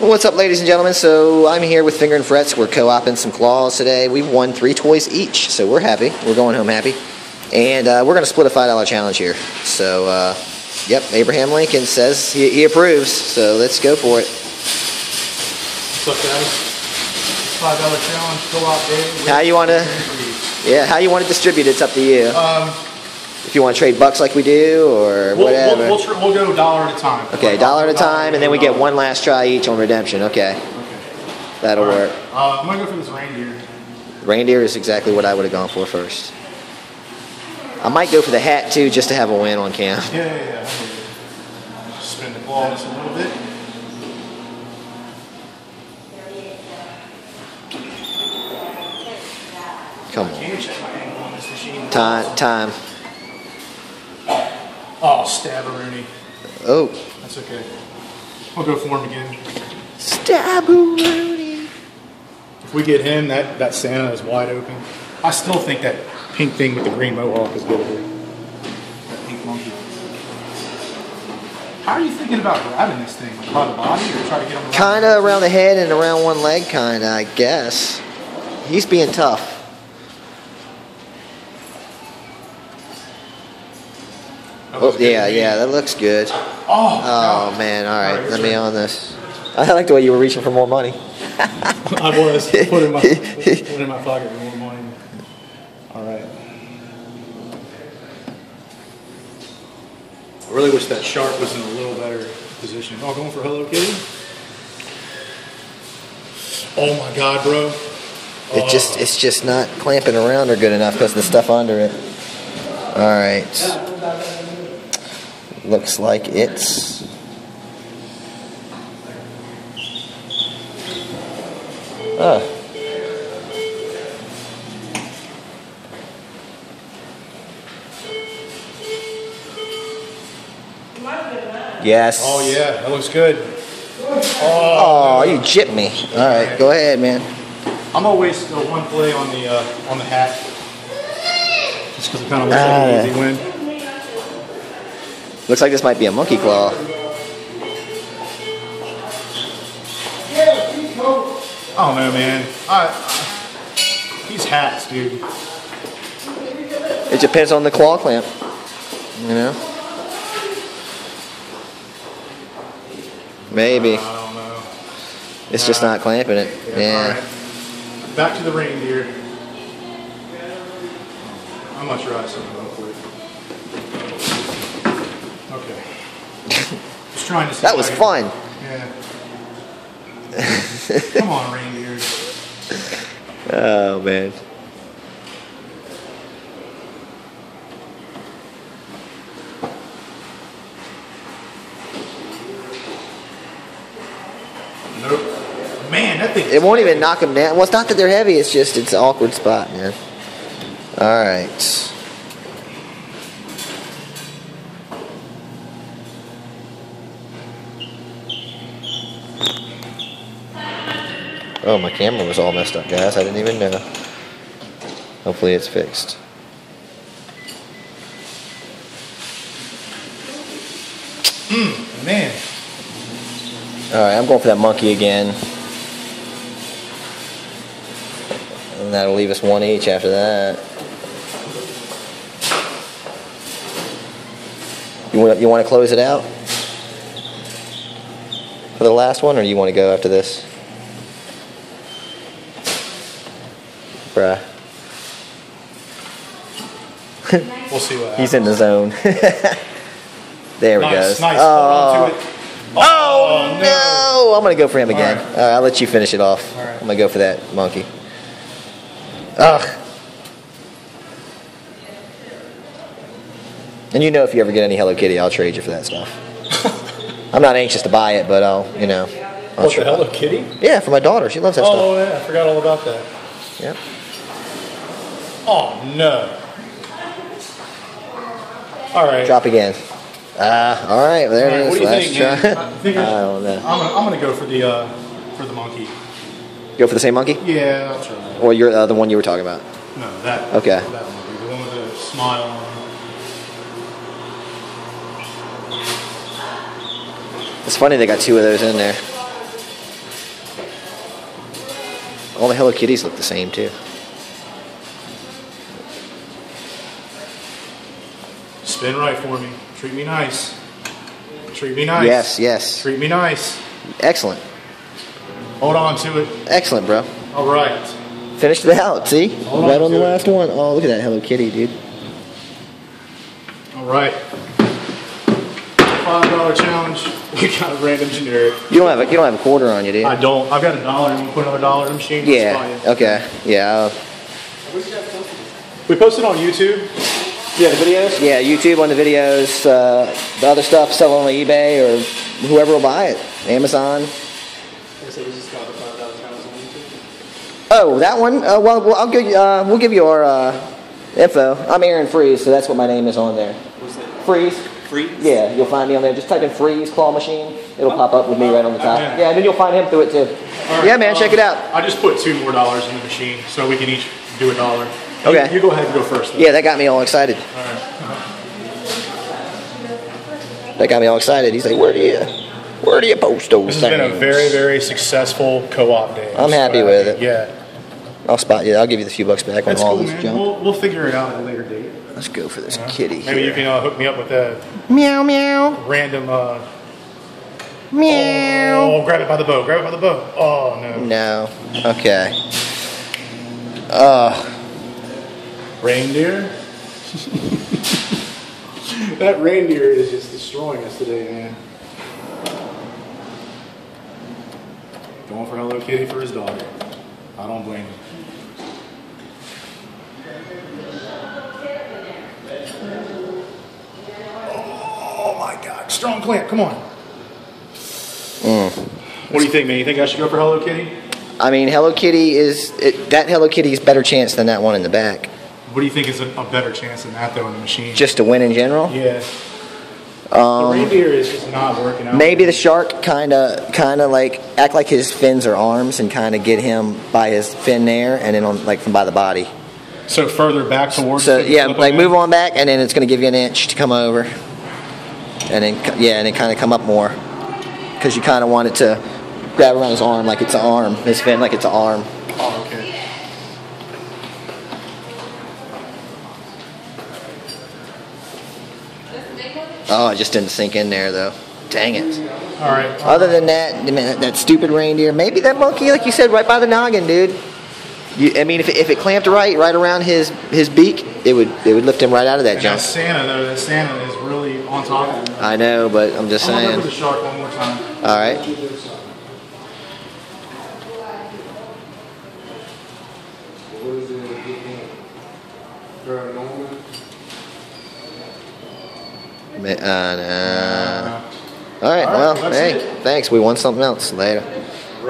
What's up, ladies and gentlemen? So I'm here with Fingernfrets. We're co-oping some claws today. We've won 3 toys each, so we're happy. We're going home happy. And we're going to split a $5 challenge here. So, yep, Abraham Lincoln says he approves. So let's go for it. What's up, guys? $5 challenge, co-op day. How you want to... Yeah, how you want to distribute it's up to you. If you want to trade bucks like we do, or whatever. We'll go dollar at a time. Okay, dollar at a time, and then we get one last try each on redemption. Okay. That'll work. I'm going to go for this reindeer. Reindeer is exactly what I would have gone for first. I might go for the hat, too, just to have a win on cam. Yeah. Just spin the ball just a little bit. Come on. Can you check my angle on this machine? Time. Oh, stabberoonie. Oh. That's okay. We'll go for him again. Stabberoonie. If we get him, that Santa is wide open. I still think that pink thing with the green mohawk is good. That pink monkey. How are you thinking about grabbing this thing? By the body or try to get him around? Kind of around the head and around one leg, kind of, I guess. He's being tough. Oh, yeah, that looks good. Oh man, alright, let me on this. I like the way you were reaching for more money. I was put in my pocket for more money. Alright. I really wish that shark was in a little better position. Oh, going for Hello Kitty? Oh my god, bro. It's just not clamping around her good enough because of the stuff under it. Alright. Yeah. Looks like it's Yes. Oh yeah, that looks good. Oh, you jipped me. All right, go ahead, man. I'm gonna waste the one play on the hat, just because it kind of looks like an easy win. Looks like this might be a monkey claw. Oh no, man. These hats, dude. It depends on the claw clamp, you know. Maybe. I don't know. It's just not clamping it. Yeah. Right. Back to the reindeer. I'm gonna try something real quick. Okay. Just trying to see that was fun. Yeah. Come on, reindeer. Oh man. Nope. Man, that thing. It won't even knock them down. Well, it's not that they're heavy. It's just it's an awkward spot, man. All right. Oh, my camera was all messed up, guys. I didn't even know. Hopefully it's fixed. Man. Alright, I'm going for that monkey again. And that'll leave us one each after that. You want to close it out? For the last one, or do you want to go after this? Bruh. We'll see what happens. He's in the zone. There he goes. Nice. Oh no! I'm gonna go for him again. All right. I'll let you finish it off. Right. I'm gonna go for that monkey. Ugh. And you know, if you ever get any Hello Kitty, I'll trade you for that stuff. I'm not anxious to buy it, but I'll, you know. What, the Hello Kitty? Yeah, for my daughter. She loves that stuff. Oh yeah, I forgot all about that. Yep. Oh no! All right. Drop again. All right. Well, there it is. Last try. I don't know. I'm gonna go for the monkey. Go for the same monkey? Yeah, I'll try that. Or you're the one you were talking about? No, that. Okay. That monkey, the one with the smile on. It's funny they got 2 of those in there. All the Hello Kitties look the same too. Spin right for me. Treat me nice. Treat me nice. Yes, yes. Treat me nice. Excellent. Hold on to it. Excellent, bro. All right. Finished it out. See? Hold right on the last one. Oh, look at that Hello Kitty, dude. All right. $5 challenge. We got a random generic. You don't have a quarter on you, do you? I don't. I've got a dollar. You put another dollar in the machine. Yeah. Okay. Yeah. We posted on YouTube. Yeah, the videos? Yeah, YouTube on the videos. The other stuff, sell on eBay or whoever will buy it. Amazon. Oh, that one? Well, I'll give you, we'll give you our info. I'm Aaron Freeze, so that's what my name is on there. What's that? Freeze. Freeze? Yeah, you'll find me on there. Just type in Freeze Claw Machine. It'll pop up with me right on the top. Yeah, and then you'll find him through it, too. Right, yeah, man, check it out. I just put $2 more in the machine, so we can each do a dollar. Okay. You go ahead and go first, though. Yeah, that got me all excited. All right. That got me all excited. He's like, where do you post those things? This has been a very, very successful co-op day. I'm happy with it. Yeah. I'll spot you. I'll give you the few bucks back on all this junk. We'll figure it out at a later date. Let's go for this kitty. Maybe you can hook me up with a meow meow. Random meow. Oh, grab it by the bow. Grab it by the bow. Oh no. No. Okay. Reindeer. That reindeer is just destroying us today, man. Going for Hello Kitty for his daughter. I don't blame him. Oh my God! Strong clamp. Come on. What do you think, man? You think I should go for Hello Kitty? I mean, Hello Kitty is that Hello Kitty is better chance than that one in the back. What do you think is a better chance than that though in the machine? Just to win in general? Yeah. The reindeer is just not working out. Maybe the shark kind of like act like his fins are arms and kind of get him by his fin there and then on like from by the body. So further back towards. So yeah, like move on back and then it's going to give you an inch to come over. And then yeah, and then kind of come up more because you kind of want it to grab around his arm like it's an arm, his fin like it's an arm. Oh, okay. Oh, it just didn't sink in there, though. Dang it. All right. Other than that, man, that stupid reindeer. Maybe that monkey, like you said, right by the noggin, dude. I mean, if it clamped right around his beak, it would lift him right out of that junk. That Santa, though. That Santa is really on top of him. I know, but I'm just saying. I'm going to put the shark one more time. All right. What is it? All right, well, hey, thanks. We won something else. Later.